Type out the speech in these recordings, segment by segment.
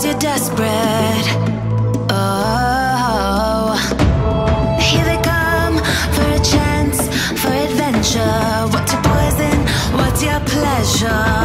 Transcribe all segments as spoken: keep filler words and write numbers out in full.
'cause you're desperate. Oh, here they come for a chance, for adventure. What's your poison? What's your pleasure?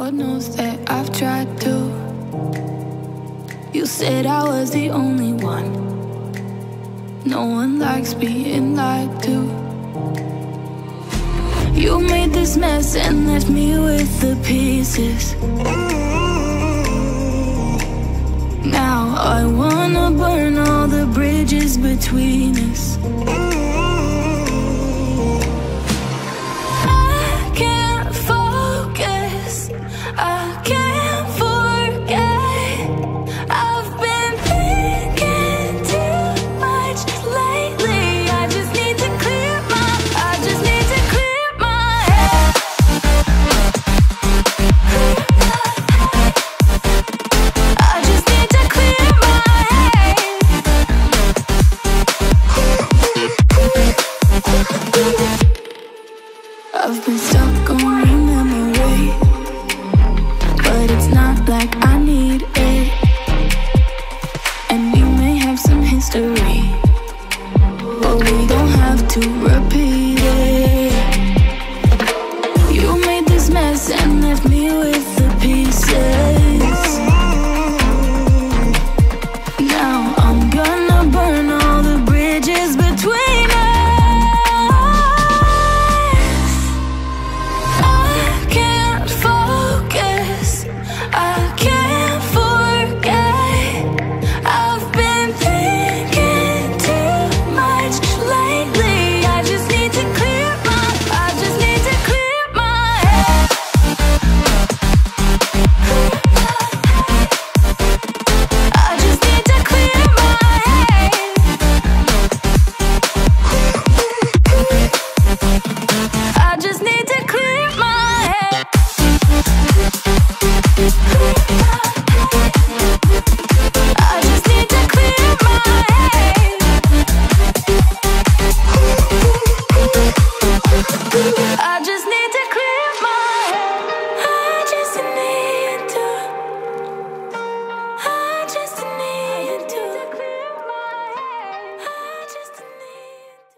Lord knows that I've tried to. You said I was the only one. No one likes being lied to. You made this mess and left me with the pieces. Now I wanna burn all the bridges between us.